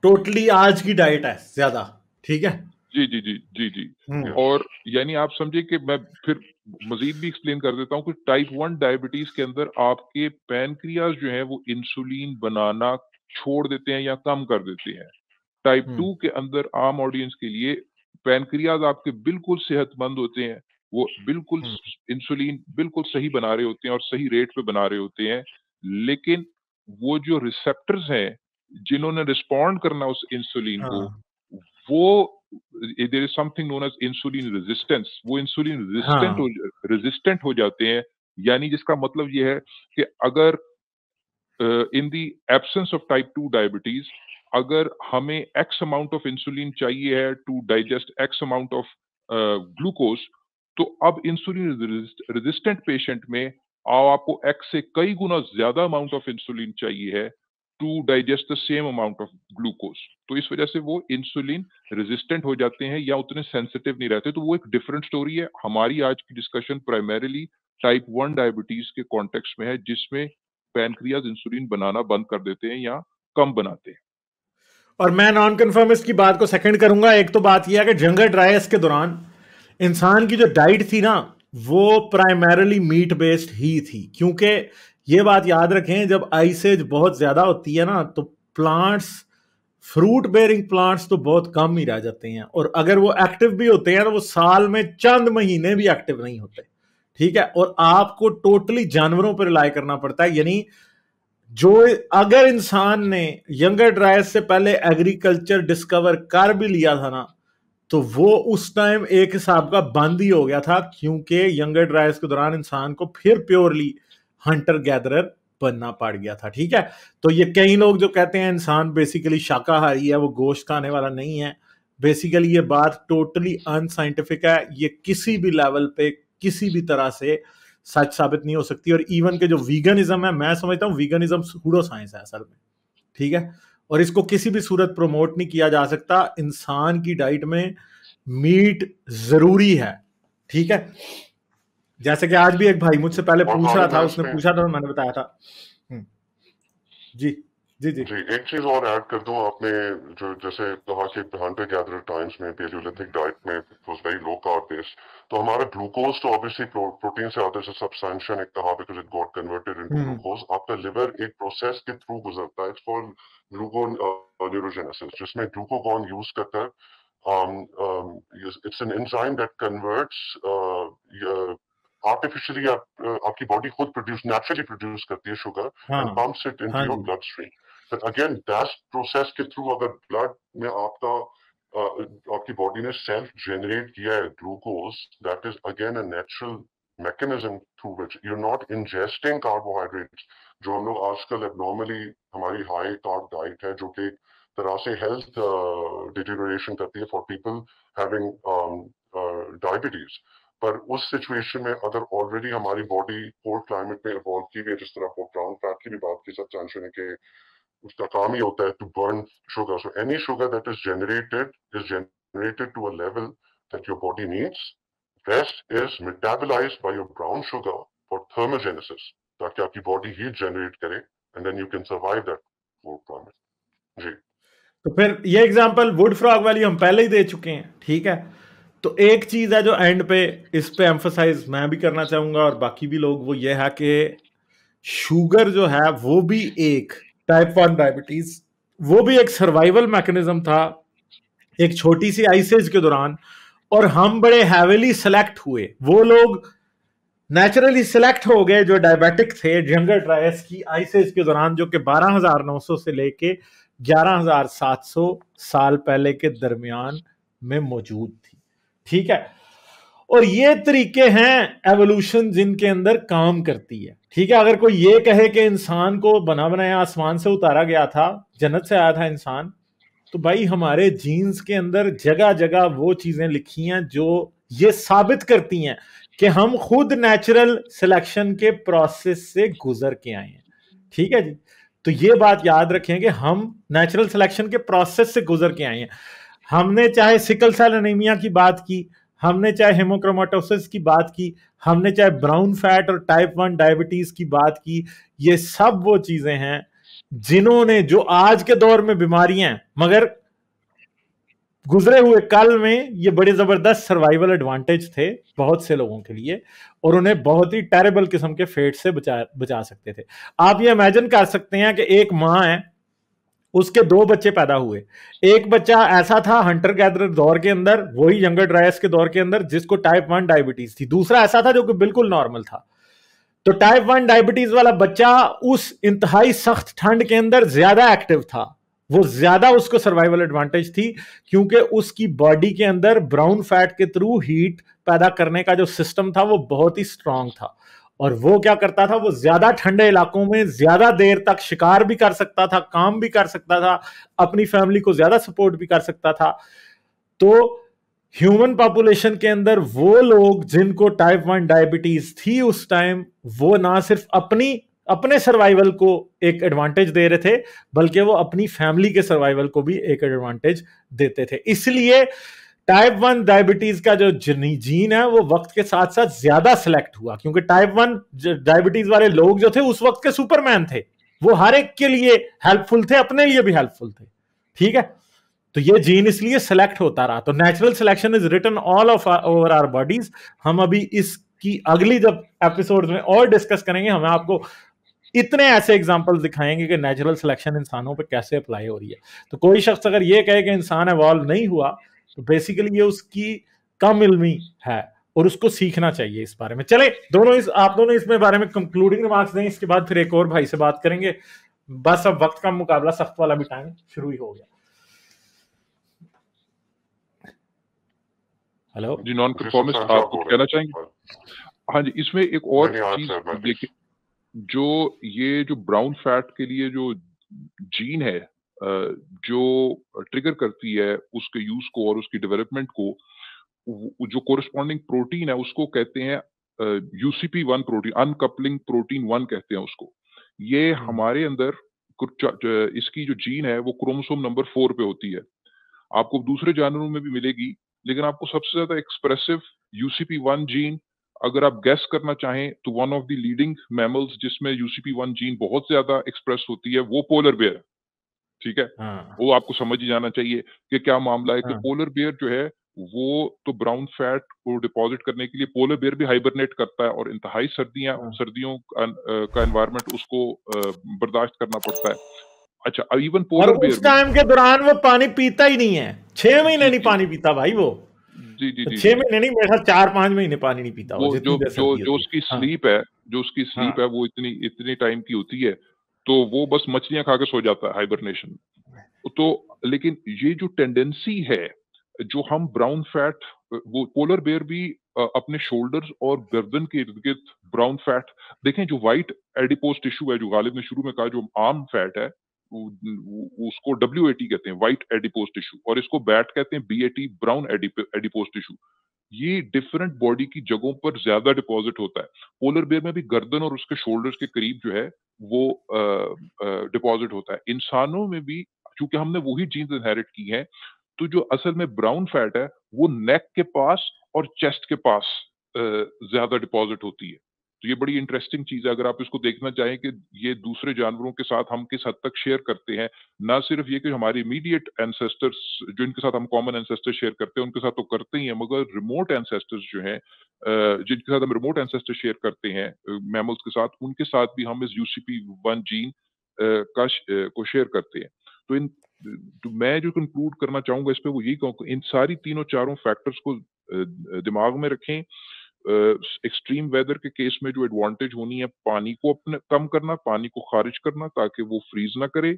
टोटली आज की डाइट है ज्यादा, ठीक है जी जी जी जी जी। और यानी आप समझे कि मैं फिर मजीद भी एक्सप्लेन कर देता हूं कि टाइप 1 डायबिटीज के अंदर आपके पैनक्रियाज जो है वो इंसुलिन बनाना छोड़ देते हैं या कम कर देते हैं। टाइप 2 के अंदर आम ऑडियंस के लिए पैनक्रियाज आपके बिल्कुल सेहतमंद होते हैं, वो बिल्कुल इंसुलिन बिल्कुल सही बना रहे होते हैं और सही रेट पे बना रहे होते हैं, लेकिन वो जो रिसेप्टर्स हैं जिन्होंने रिस्पॉन्ड करना उस इंसुलिन को वो there is something known as insulin resistance, वो इंसुलिन रेजिस्टेंट हो जाते हैं। यानी जिसका मतलब ये है कि अगर in the absence of type 2 diabetes अगर हमें एक्स अमाउंट ऑफ इंसुलिन चाहिए है to digest X amount of glucose, तो अब इंसुलिन रेजिस्टेंट पेशेंट में आपको एक्स से कई गुना ज्यादा अमाउंट ऑफ इंसुलिन चाहिए है to digest the same amount of glucose. तो इस वजह से वो इंसुलिन रेजिस्टेंट हो जाते हैं या उतने सेंसिटिव नहीं रहते। तो वो एक डिफरेंट स्टोरी है। हमारी आज की डिस्कशन प्राइमरीली टाइप 1 डायबिटीज के कॉन्टेक्स्ट में है जिसमें पैनक्रियाज इंसुलिन बनाना बंद कर देते हैं या कम बनाते हैं। और मैं नॉन कन्फर्मिस्ट की बात को सेकेंड करूंगा। एक तो बात यह है कि यंगर ड्रायस के दौरान इंसान की जो डाइट थी ना वो प्राइमरीली मीट बेस्ड ही थी, क्योंकि ये बात याद रखें जब आइसेज बहुत ज्यादा होती है ना तो प्लांट्स, फ्रूट बेयरिंग प्लांट्स तो बहुत कम ही रह जाते हैं, और अगर वो एक्टिव भी होते हैं तो वो साल में चंद महीने भी एक्टिव नहीं होते, ठीक है। और आपको टोटली जानवरों पर रिलाई करना पड़ता है। यानी जो अगर इंसान ने यंगर ड्रायस से पहले एग्रीकल्चर डिस्कवर कर भी लिया था ना तो वो उस टाइम एक हिसाब का बंद ही हो गया था, क्योंकि यंगर ड्रायस के दौरान इंसान को फिर प्योरली हंटर गैदरर बनना पड़ गया था, ठीक है। तो ये कई लोग जो कहते हैं इंसान बेसिकली शाकाहारी है, वो गोश्त खाने वाला नहीं है, बेसिकली ये बात टोटली अनसाइंटिफिक है। ये किसी भी लेवल पे किसी भी तरह से सच साबित नहीं हो सकती। और इवन के जो वीगनिज्म है, मैं समझता हूँ वीगनिज्म सूडो साइंस है असल में, ठीक है, और इसको किसी भी सूरत प्रमोट नहीं किया जा सकता। इंसान की डाइट में मीट जरूरी है, ठीक है। जैसे कि आज भी एक भाई मुझसे पहले पूछ रहा था, उसने पूछा था और मैंने बताया था। जी जी जी जी। एक चीज और ऐड कर दूं, आपने जो जैसे कहा कि हंटर गैदरर टाइम्स में पेलियोलिथिक डाइट में was very low carb based, तो हमारा ग्लूकोज तो ऑब्वियसली प्रोटीन से आता है, सब्सटेंशन एक कहा because it got converted into glucose. आपका लिवर एक प्रोसेस के थ्रू गुजरता है, इट्स कॉल्ड ग्लूकोनियोजेनेसिस, जिसमें ग्लूकागॉन यूज करता है। It's an enzyme that converts artificially, आपकी बॉडी खुद नेचुरली प्रोड्यूस करती है sugar and pumps it into your blood stream. Again that process के थ्रू अगर ब्लड में आपकी बॉडी ने सेल्फ जनरेट किया है glucose, that is again a natural mechanism through which you are not ingesting carbohydrates, जो हम लोग आजकल एबनॉर्मली हमारी हाई कार्ब डाइट है जो कि तरह से हेल्थ डिटीरियोरेशन करती है फॉर पीपल हैविंग डायबिटीज। पर उस सिचुएशन में अगर ऑलरेडी हमारी बॉडी कोल्ड क्लाइमेट में इवॉल्व की गई, जिस तरह वो ब्राउन फैट की भी बात की, सब चांस होने के उसका काम ही होता है to burn sugar. So any sugar that is generated to a level that your body needs, rest is metabolized by your brown sugar for thermogenesis, ताकि आपकी बॉडी हीट जनरेट करे and then you can survive that cold climate. जी, तो फिर ये एग्जांपल वुड फ्रॉग वाली हम पहले ही दे चुके हैं, ठीक है. तो एक चीज है जो एंड पे इस पे एम्फसाइज मैं भी करना चाहूंगा और बाकी भी लोग, वो ये है कि शुगर जो है वो भी एक टाइप 1 डायबिटीज, वो भी एक सर्वाइवल मैकेनिज्म था एक छोटी सी आइसेज के दौरान, और हम बड़े हैवीली सिलेक्ट हुए, वो लोग नेचुरली सिलेक्ट हो गए जो डायबिटिक थे यंगर ड्रायस की आइसेज के दौरान, जो कि 12,900 से लेके 11,700 साल पहले के दरमियान में मौजूद थी, ठीक है. और ये तरीके हैं एवोल्यूशन जिनके अंदर काम करती है, ठीक है. अगर कोई ये कहे कि इंसान को बना बनाया आसमान से उतारा गया था, जन्नत से आया था इंसान, तो भाई हमारे जीन्स के अंदर जगह जगह वो चीजें लिखी हैं जो ये साबित करती हैं कि हम खुद नेचुरल सिलेक्शन के प्रोसेस से गुजर के आए हैं, ठीक है जी. तो ये बात याद रखें कि हम नेचुरल सिलेक्शन के प्रोसेस से गुजर के आए हैं. हमने चाहे सिकल सेल एनीमिया की बात की, हमने चाहे हेमोक्रोमाटोसिस की बात की, हमने चाहे ब्राउन फैट और टाइप 1 डायबिटीज की बात की, ये सब वो चीजें हैं जिन्होंने, जो आज के दौर में बीमारियां हैं, मगर गुजरे हुए काल में ये बड़े जबरदस्त सर्वाइवल एडवांटेज थे बहुत से लोगों के लिए, और उन्हें बहुत ही टेरेबल किस्म के फेट से बचा सकते थे. आप ये इमेजिन कर सकते हैं कि एक माँ है, उसके 2 बच्चे पैदा हुए, एक बच्चा ऐसा था हंटर गैदरर दौर के अंदर, वही यंगर ड्रायस के दौर के अंदर, जिसको टाइप 1 डायबिटीज थी, दूसरा ऐसा था जो कि बिल्कुल नॉर्मल था. तो टाइप 1 डायबिटीज वाला बच्चा उस इंतहाई सख्त ठंड के अंदर ज्यादा एक्टिव था, वो ज्यादा, उसको सर्वाइवल एडवांटेज थी, क्योंकि उसकी बॉडी के अंदर ब्राउन फैट के थ्रू हीट पैदा करने का जो सिस्टम था वो बहुत ही स्ट्रांग था, और वो क्या करता था, वो ज्यादा ठंडे इलाकों में ज्यादा देर तक शिकार भी कर सकता था, काम भी कर सकता था, अपनी फैमिली को ज्यादा सपोर्ट भी कर सकता था. तो ह्यूमन पॉपुलेशन के अंदर वो लोग जिनको टाइप 1 डायबिटीज थी उस टाइम, वो ना सिर्फ अपने सर्वाइवल को एक एडवांटेज दे रहे थे, बल्कि वो अपनी फैमिली के सर्वाइवल को भी एक एडवांटेज देते थे. इसलिए टाइप 1 डायबिटीज का जो जीन है वो वक्त के साथ साथ ज्यादा सिलेक्ट हुआ, क्योंकि टाइप 1 डायबिटीज वाले लोग जो थे उस वक्त के सुपरमैन थे, वो हर एक के लिए हेल्पफुल थे, अपने लिए भी हेल्पफुल थे, ठीक है. तो ये जीन इसलिए सिलेक्ट होता रहा. तो natural selection is written all over our bodies. हम अभी इसकी अगली जब एपिसोड में और डिस्कस करेंगे, हमें आपको इतने ऐसे एग्जाम्पल दिखाएंगे कि नेचुरल सिलेक्शन इंसानों पर कैसे अप्लाई हो रही है. तो कोई शख्स अगर ये कहे कि इंसान इवॉल्व नहीं हुआ, तो बेसिकली ये उसकी कम इल्मी है और उसको सीखना चाहिए इस बारे में. चले, आप दोनों इसमें बारे में कंक्लूडिंग रिमार्क्स दें, इसके बाद फिर एक और भाई से बात करेंगे. बस अब वक्त का मुकाबला, सख्त वाला भी टाइम शुरू ही हो गया. हेलो जी, नॉन परफॉर्मेंस आप कुछ कहना चाहेंगे? हाँ जी, इसमें एक और चीज, जो ये जो ब्राउन फैट के लिए जो जीन है जो ट्रिगर करती है उसके यूज को और उसकी डेवलपमेंट को, जो कोरिस्पॉन्डिंग प्रोटीन है उसको कहते हैं UCP1 प्रोटीन, अनकपलिंग प्रोटीन 1 कहते हैं उसको. ये हमारे अंदर इसकी जो जीन है वो क्रोमोसोम नंबर 4 पे होती है. आपको दूसरे जानवरों में भी मिलेगी, लेकिन आपको सबसे ज्यादा एक्सप्रेसिव UCP1 जीन, अगर आप गैस करना चाहें तो 1 ऑफ द लीडिंग मैमल्स जिसमें UCP1 जीन बहुत ज्यादा एक्सप्रेस होती है वो पोलर बेयर है, ठीक है. हाँ, वो आपको समझ ही जाना चाहिए कि क्या मामला है. हाँ, कि पोलर बेयर जो है वो तो ब्राउन फैट को डिपॉजिट करने के लिए, पोलर बेयर भी हाइबरनेट करता है और इंतहाई सर्दियों का एनवायरनमेंट उसको बर्दाश्त करना पड़ता है. अच्छा, इवन पोलर बेयर उस टाइम के दौरान वो पानी पीता ही नहीं है, 6 महीने नहीं पानी पीता भाई वो. जी जी जी, 6 महीने नहीं, मेरे 4-5 महीने पानी नहीं पीता वो. जो उसकी स्लीप है, जो उसकी स्लीप है वो इतनी टाइम की होती है, तो वो बस मछलियां खा के सो जाता है, हाइबरनेशन. तो लेकिन ये जो टेंडेंसी है जो हम ब्राउन फैट, वो पोलर बेयर भी अपने शोल्डर्स और गर्दन के इर्द गिर्द ब्राउन फैट, देखें जो व्हाइट एडिपोज टिश्यू है, जो गालिब ने शुरू में कहा, जो आर्म फैट है उसको WAT कहते हैं, व्हाइट एडिपोज टिश्यू, और इसको बैट कहते हैं, BAT ब्राउन एडिपोज टिश्यू। ये डिफरेंट बॉडी की जगहों पर ज्यादा डिपॉजिट होता है। पोलर बेयर में भी गर्दन और उसके शोल्डर्स के करीब जो है वो डिपॉजिट होता है। इंसानों में भी क्योंकि हमने वही जीन्स इनहेरिट की हैं, तो जो असल में ब्राउन फैट है वो नेक के पास और चेस्ट के पास ज्यादा डिपॉजिट होती है। तो ये बड़ी इंटरेस्टिंग चीज है, अगर आप इसको देखना चाहें कि ये दूसरे जानवरों के साथ हम किस हद तक शेयर करते हैं। ना सिर्फ ये कि हमारे इमीडिएट एंसेस्टर्स जो इनके साथ हम कॉमन एंसेस्टर शेयर करते हैं उनके साथ तो करते ही हैं, मगर रिमोट एंसेस्टर्स जो हैं, जिनके साथ हम रिमोट एंसेस्टर शेयर करते हैं मैमल्स के साथ, उनके साथ भी हम इस UCP1 जीन को शेयर करते हैं। तो मैं जो कंक्लूड करना चाहूंगा इसमें वो यही कहूँगा, इन सारी तीनों चारों फैक्टर्स को दिमाग में रखें। एक्सट्रीम वेदर के केस में जो एडवांटेज होनी है, पानी को अपने कम करना, पानी को खारिज करना ताकि वो फ्रीज ना करे,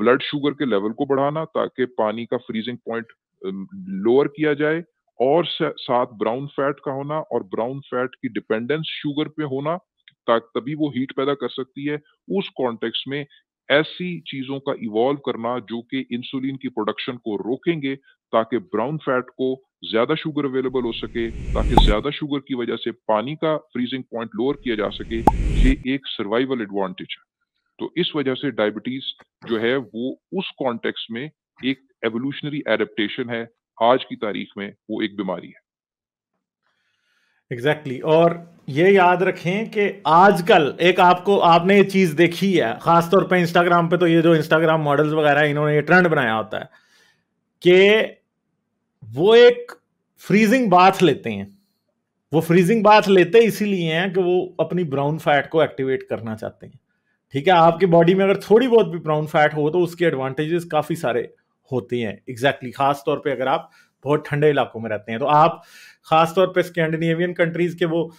ब्लड शुगर के लेवल को बढ़ाना ताकि पानी का फ्रीजिंग पॉइंट लोअर किया जाए, और साथ ब्राउन फैट का होना और ब्राउन फैट की डिपेंडेंस शुगर पे होना, ताकि तभी वो हीट पैदा कर सकती है। उस कॉन्टेक्स्ट में ऐसी चीजों का इवॉल्व करना जो कि इंसुलिन की प्रोडक्शन को रोकेंगे ताकि ब्राउन फैट को ज्यादा शुगर अवेलेबल हो सके, ताकि ज्यादा शुगर की वजह से पानी का फ्रीजिंग पॉइंट लोअर किया जा सके, ये एक सर्वाइवल एडवांटेज है। तो इस वजह से डायबिटीज जो है वो उस कॉन्टेक्स्ट में एक एवोल्यूशनरी एडेप्टेशन है, आज की तारीख में वो एक बीमारी है। एग्जैक्टली और ये याद रखें कि आजकल एक आपने ये चीज़ देखी है खासतौर पे इंस्टाग्राम पे, तो ये जो इंस्टाग्राम मॉडल्स वगैरह इन्होंने ये ट्रेंड बनाया होता है कि वो एक फ्रीजिंग बाथ लेते हैं। वो फ्रीजिंग बाथ लेते इसीलिए हैं कि वो अपनी ब्राउन फैट को एक्टिवेट करना चाहते हैं। ठीक है, आपकी बॉडी में अगर थोड़ी बहुत भी ब्राउन फैट हो तो उसके एडवांटेजेस काफ़ी सारे होते हैं। एग्जैक्टली खासतौर पर अगर आप बहुत ठंडे इलाकों में रहते हैं, तो आप खासतौर पे स्कैंडिनेवियन कंट्रीज के वो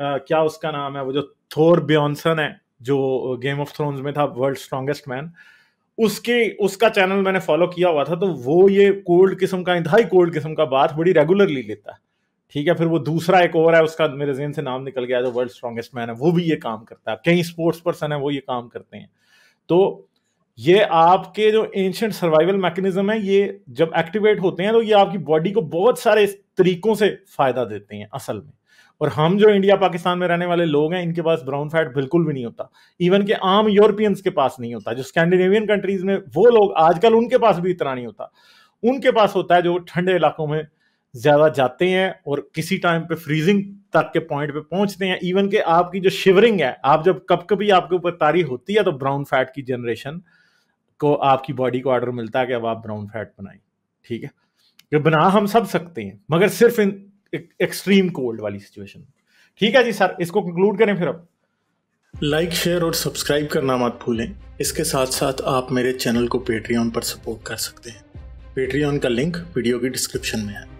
क्या उसका नाम है, वो जो थोर ब्योनसन है जो गेम ऑफ थ्रोन्स में था, वर्ल्ड स्ट्रॉन्गेस्ट मैन, उसका चैनल मैंने फॉलो किया हुआ था। तो वो ये कोल्ड किस्म का, इंतहाई कोल्ड किस्म का बाथ बड़ी रेगुलरली लेता है। ठीक है, फिर वो दूसरा एक और है, उसका मेरे जहन से नाम निकल गया, जो वर्ल्ड स्ट्रॉन्गेस्ट मैन है, वो भी ये काम करता है। कई स्पोर्ट्स पर्सन है वो ये काम करते हैं। तो ये आपके जो एंशिएंट सर्वाइवल मैकेनिज्म है, ये जब एक्टिवेट होते हैं तो ये आपकी बॉडी को बहुत सारे तरीकों से फायदा देते हैं असल में। और हम जो इंडिया पाकिस्तान में रहने वाले लोग हैं, इनके पास ब्राउन फैट बिल्कुल भी नहीं होता, इवन के आम यूरोपियंस के पास नहीं होता। जो स्कैंडिनेवियन कंट्रीज में वो लोग आजकल, उनके पास भी इतना नहीं होता। उनके पास होता है जो ठंडे इलाकों में ज्यादा जाते हैं और किसी टाइम पे फ्रीजिंग तक के पॉइंट पे पहुंचते हैं। इवन के आपकी जो शिवरिंग है, आप जब कभी आपके ऊपर तारी होती है तो ब्राउन फैट की जनरेशन को आपकी बॉडी को ऑर्डर मिलता है कि अब आप ब्राउन फैट बनाएं। ठीक है, ये बना हम सब सकते हैं, मगर सिर्फ इन एक्सट्रीम कोल्ड वाली सिचुएशन। ठीक है जी सर, इसको कंक्लूड करें फिर। अब लाइक, शेयर और सब्सक्राइब करना मत भूलें। इसके साथ साथ आप मेरे चैनल को पेट्रियन पर सपोर्ट कर सकते हैं। पेट्रियन का लिंक वीडियो की डिस्क्रिप्शन में है।